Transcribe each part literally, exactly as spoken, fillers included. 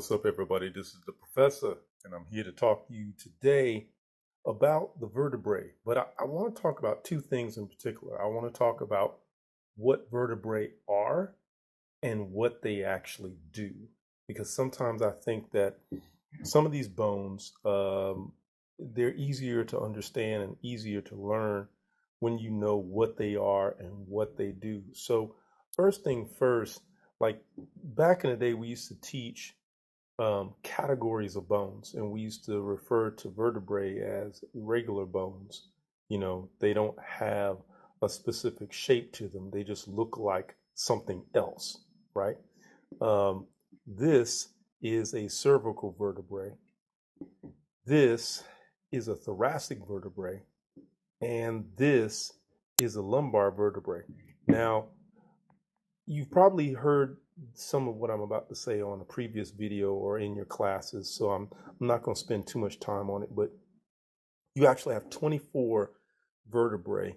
What's up, everybody? This is the professor, and I'm here to talk to you today about the vertebrae. But I, I want to talk about two things in particular. I want to talk about what vertebrae are and what they actually do, because sometimes I think that some of these bones, um, they're easier to understand and easier to learn when you know what they are and what they do. So first thing first, like back in the day, we used to teach Um, categories of bones, and we used to refer to vertebrae as irregular bones. You know, they don't have a specific shape to them. They just look like something else, right? Um, this is a cervical vertebrae. This is a thoracic vertebrae, and this is a lumbar vertebrae. Now, you've probably heard some of what I'm about to say on a previous video or in your classes, so I'm, I'm not going to spend too much time on it, but you actually have twenty-four vertebrae,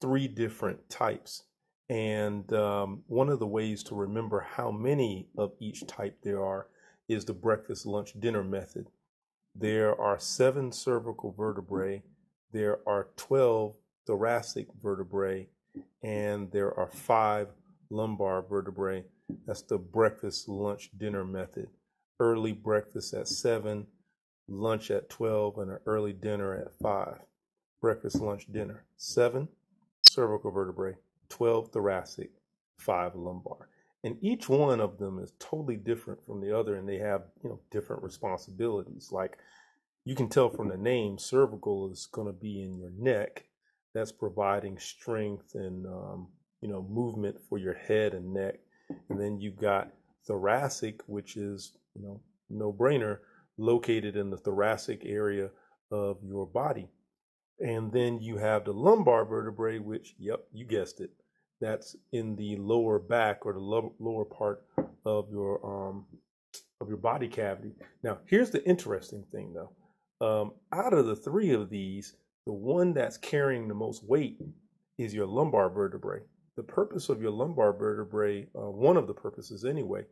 three different types, and um, one of the ways to remember how many of each type there are is the breakfast, lunch, dinner method. There are seven cervical vertebrae, there are twelve thoracic vertebrae, and there are five lumbar vertebrae. That's the breakfast, lunch, dinner method. Early breakfast at seven, lunch at twelve, and an early dinner at five. Breakfast, lunch, dinner. Seven cervical vertebrae, twelve thoracic, five lumbar. And each one of them is totally different from the other, and they have, you know, different responsibilities. Like you can tell from the name, cervical is going to be in your neck. That's providing strength and, um, you know, movement for your head and neck. And then you've got thoracic, which is, you know, no brainer, located in the thoracic area of your body. And then you have the lumbar vertebrae, which, yep, you guessed it, that's in the lower back or the lo lower part of your um of your body cavity. Now, here's the interesting thing, though. Um, out of the three of these, the one that's carrying the most weight is your lumbar vertebrae. The purpose of your lumbar vertebrae, uh, one of the purposes anyway,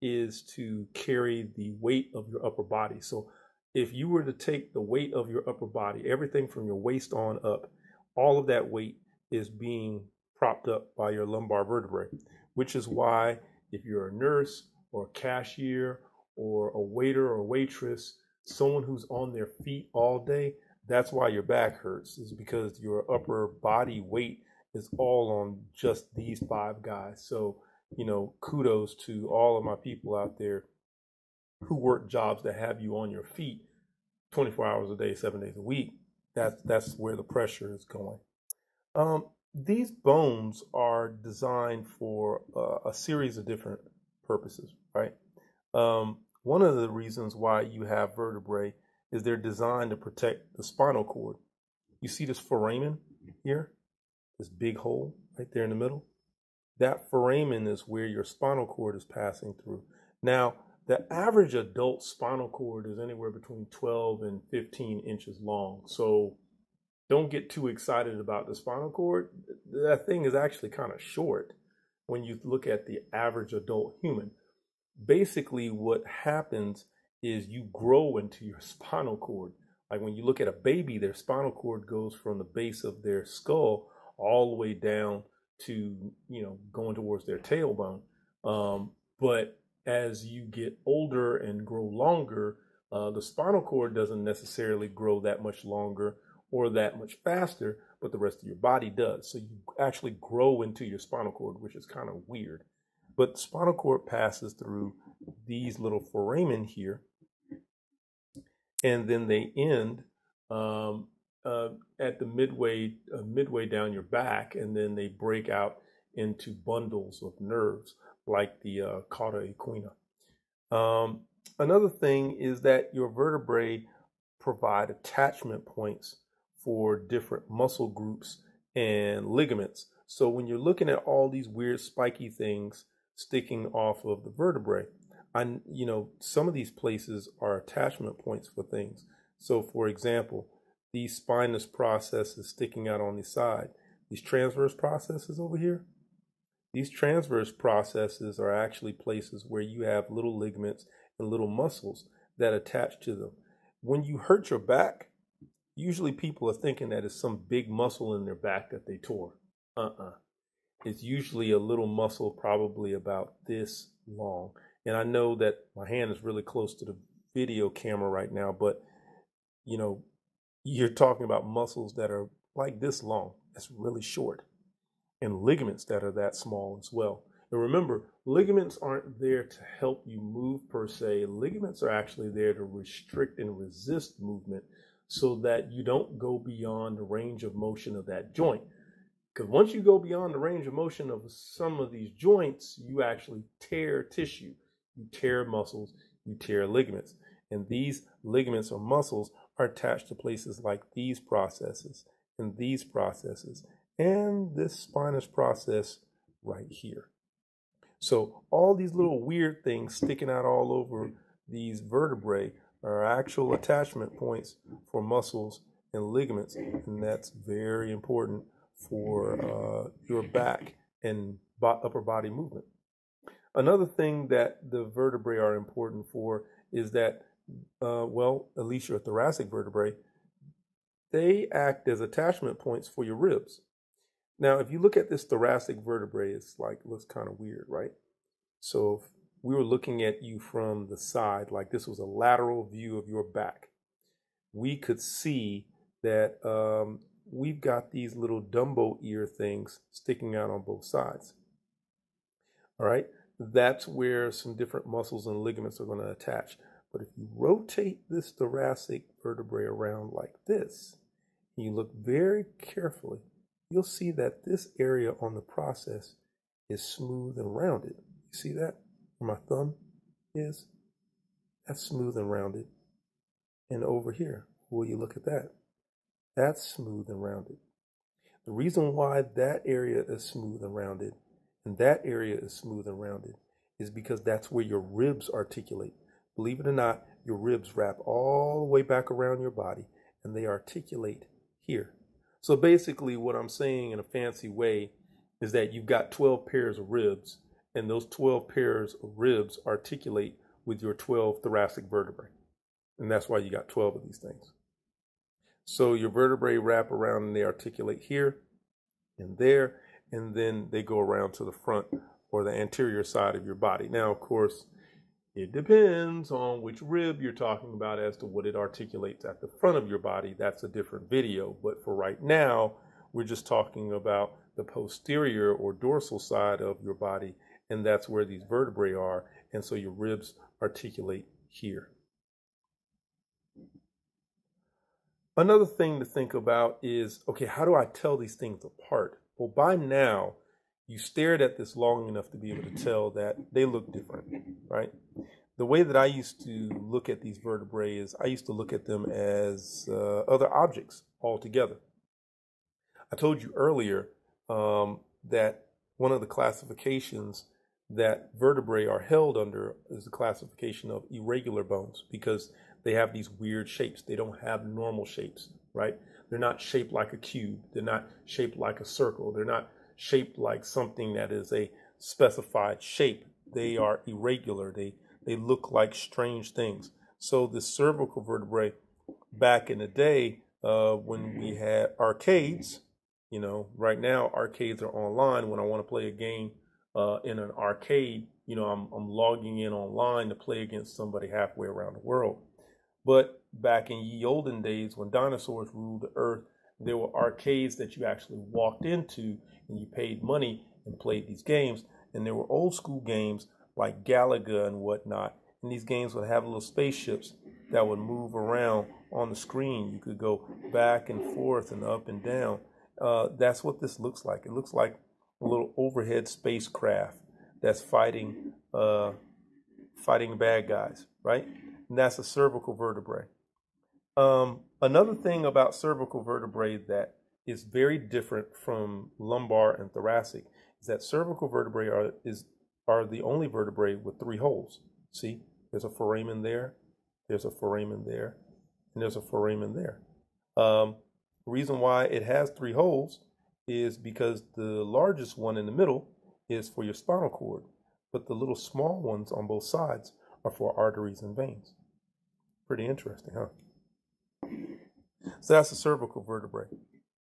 is to carry the weight of your upper body. So if you were to take the weight of your upper body, everything from your waist on up, all of that weight is being propped up by your lumbar vertebrae, which is why if you're a nurse or a cashier or a waiter or a waitress, someone who's on their feet all day, that's why your back hurts, is because your upper body weight is all on just these five guys. So, you know, kudos to all of my people out there who work jobs that have you on your feet twenty-four hours a day, seven days a week. That's, that's where the pressure is going. Um, these bones are designed for uh, a series of different purposes, right? Um, one of the reasons why you have vertebrae is they're designed to protect the spinal cord. You see this foramen here? This big hole right there in the middle, that foramen is where your spinal cord is passing through. Now, the average adult spinal cord is anywhere between twelve and fifteen inches long. So don't get too excited about the spinal cord. That thing is actually kind of short when you look at the average adult human. Basically, what happens is you grow into your spinal cord. Like when you look at a baby, their spinal cord goes from the base of their skull all the way down to, you know, going towards their tailbone. Um, but as you get older and grow longer, uh, the spinal cord doesn't necessarily grow that much longer or that much faster, but the rest of your body does. So you actually grow into your spinal cord, which is kind of weird. But the spinal cord passes through these little foramen here, and then they end um, Uh, at the midway, uh, midway down your back, and then they break out into bundles of nerves like the uh, cauda equina. Um, another thing is that your vertebrae provide attachment points for different muscle groups and ligaments. So when you're looking at all these weird spiky things sticking off of the vertebrae, I, you know, some of these places are attachment points for things. So for example, these spinous processes sticking out on the side, these transverse processes over here, these transverse processes are actually places where you have little ligaments and little muscles that attach to them. When you hurt your back, usually people are thinking that it's some big muscle in their back that they tore. Uh-uh. It's usually a little muscle, probably about this long. And I know that my hand is really close to the video camera right now, but you know, you're talking about muscles that are like this long. That's really short. And ligaments that are that small as well. And remember, ligaments aren't there to help you move per se. Ligaments are actually there to restrict and resist movement so that you don't go beyond the range of motion of that joint. Because once you go beyond the range of motion of some of these joints, you actually tear tissue, you tear muscles, you tear ligaments. And these ligaments or muscles are attached to places like these processes and these processes and this spinous process right here. So all these little weird things sticking out all over these vertebrae are actual attachment points for muscles and ligaments. And that's very important for uh, your back and bo- upper body movement. Another thing that the vertebrae are important for is that, uh, well, at least your thoracic vertebrae, they act as attachment points for your ribs. Now, if you look at this thoracic vertebrae, it's like, looks kind of weird, right? So if we were looking at you from the side, like this was a lateral view of your back, we could see that um, we've got these little Dumbo ear things sticking out on both sides. All right, that's where some different muscles and ligaments are going to attach. But if you rotate this thoracic vertebrae around like this, and you look very carefully, you'll see that this area on the process is smooth and rounded. You see that? Where my thumb is? That's smooth and rounded. And over here, will you look at that? That's smooth and rounded. The reason why that area is smooth and rounded and that area is smooth and rounded is because that's where your ribs articulate. Believe it or not, your ribs wrap all the way back around your body and they articulate here. So basically what I'm saying in a fancy way is that you've got twelve pairs of ribs and those twelve pairs of ribs articulate with your twelve thoracic vertebrae. And that's why you got twelve of these things. So your vertebrae wrap around and they articulate here and there, and then they go around to the front or the anterior side of your body. Now, of course, it depends on which rib you're talking about as to what it articulates at the front of your body. That's a different video. But for right now, we're just talking about the posterior or dorsal side of your body. And that's where these vertebrae are. And so your ribs articulate here. Another thing to think about is, okay, how do I tell these things apart? Well, by now, you stared at this long enough to be able to tell that they look different, right? The way that I used to look at these vertebrae is I used to look at them as uh, other objects altogether. I told you earlier um, that one of the classifications that vertebrae are held under is the classification of irregular bones because they have these weird shapes. They don't have normal shapes, right? They're not shaped like a cube. They're not shaped like a circle. They're not shaped like something that is a specified shape. They are irregular. They they look like strange things. So the cervical vertebrae, back in the day uh, when we had arcades, you know, right now arcades are online. When I want to play a game uh, in an arcade, you know, I'm, I'm logging in online to play against somebody halfway around the world. But back in ye olden days when dinosaurs ruled the earth, there were arcades that you actually walked into and you paid money and played these games. And there were old school games like Galaga and whatnot. And these games would have little spaceships that would move around on the screen. You could go back and forth and up and down. Uh, that's what this looks like. It looks like a little overhead spacecraft that's fighting, uh, fighting bad guys, right? And that's a cervical vertebrae. Um, another thing about cervical vertebrae that is very different from lumbar and thoracic is that cervical vertebrae are, is, are the only vertebrae with three holes. See, there's a foramen there, there's a foramen there, and there's a foramen there. Um, the reason why it has three holes is because the largest one in the middle is for your spinal cord, but the little small ones on both sides are for arteries and veins. Pretty interesting, huh? So that's the cervical vertebrae.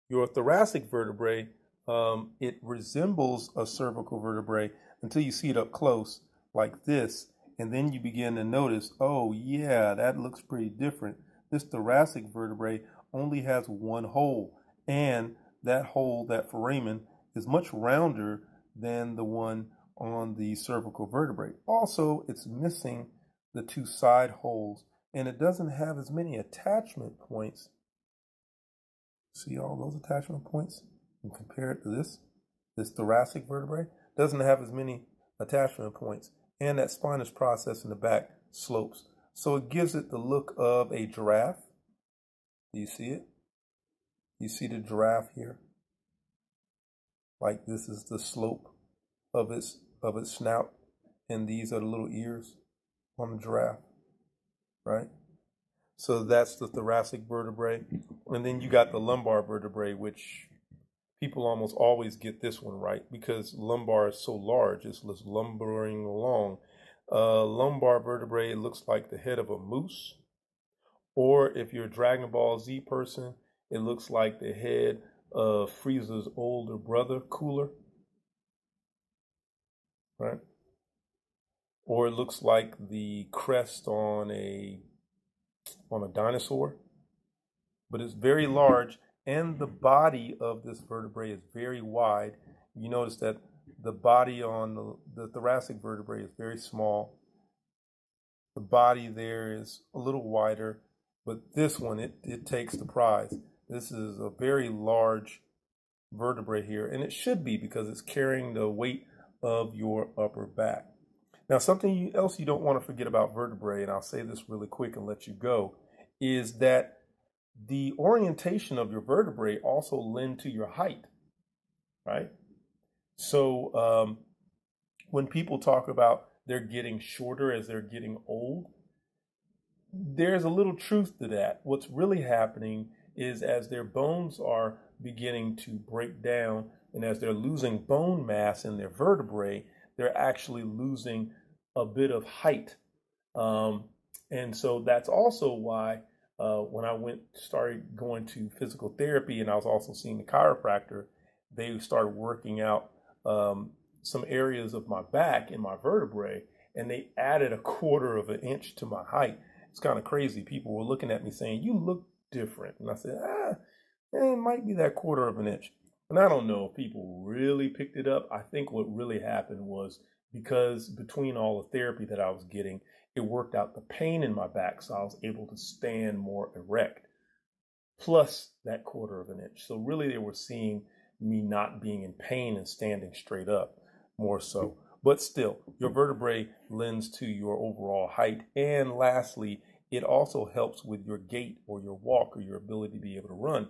Your thoracic vertebrae, um, it resembles a cervical vertebrae until you see it up close like this. And then you begin to notice, oh yeah, that looks pretty different. This thoracic vertebrae only has one hole, and that hole, that foramen, is much rounder than the one on the cervical vertebrae. Also, it's missing the two side holes, and it doesn't have as many attachment points. See all those attachment points? And compare it to this, this thoracic vertebrae. Doesn't have as many attachment points, and that spinous process in the back slopes. So it gives it the look of a giraffe. Do you see it? You see the giraffe here? Like this is the slope of its, of its snout, and these are the little ears on the giraffe, right? So that's the thoracic vertebrae. And then you got the lumbar vertebrae, which people almost always get this one right because lumbar is so large, it's lumbering along. Uh, lumbar vertebrae, it looks like the head of a moose. Or if you're a Dragon Ball Z person, it looks like the head of Frieza's older brother, Cooler. Right? Or it looks like the crest on a, on a dinosaur. But it's very large, and the body of this vertebrae is very wide. You notice that the body on the, the thoracic vertebrae is very small. The body there is a little wider, but this one, it, it takes the prize. This is a very large vertebrae here, and it should be because it's carrying the weight of your upper back. Now, something else you don't want to forget about vertebrae, and I'll say this really quick and let you go, is that the orientation of your vertebrae also lend to your height, right? So um, when people talk about they're getting shorter as they're getting old, there's a little truth to that. What's really happening is as their bones are beginning to break down and as they're losing bone mass in their vertebrae, they're actually losing a bit of height. Um, and so that's also why uh, when I went started going to physical therapy, and I was also seeing the chiropractor, they started working out um, some areas of my back and my vertebrae, and they added a quarter of an inch to my height. It's kind of crazy. People were looking at me saying, you look different. And I said, ah, it might be that quarter of an inch. And I don't know if people really picked it up. I think what really happened was because between all the therapy that I was getting, it worked out the pain in my back. So I was able to stand more erect, plus that quarter of an inch. So really they were seeing me not being in pain and standing straight up more so. But still, your vertebrae lends to your overall height. And lastly, it also helps with your gait or your walk or your ability to be able to run.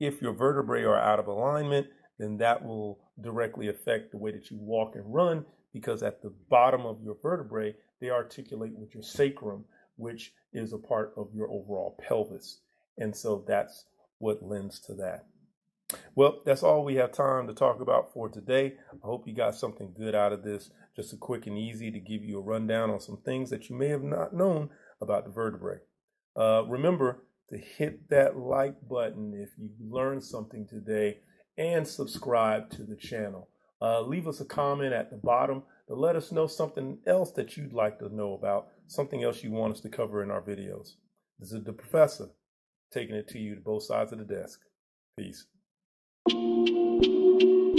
If your vertebrae are out of alignment, then that will directly affect the way that you walk and run, because at the bottom of your vertebrae, they articulate with your sacrum, which is a part of your overall pelvis. And so that's what lends to that. Well, that's all we have time to talk about for today. I hope you got something good out of this. Just a quick and easy to give you a rundown on some things that you may have not known about the vertebrae. Uh, remember to hit that like button if you learned something today, and subscribe to the channel. Uh, leave us a comment at the bottom to let us know something else that you'd like to know about, something else you want us to cover in our videos. This is the professor taking it to you to both sides of the desk. Peace. Thank you.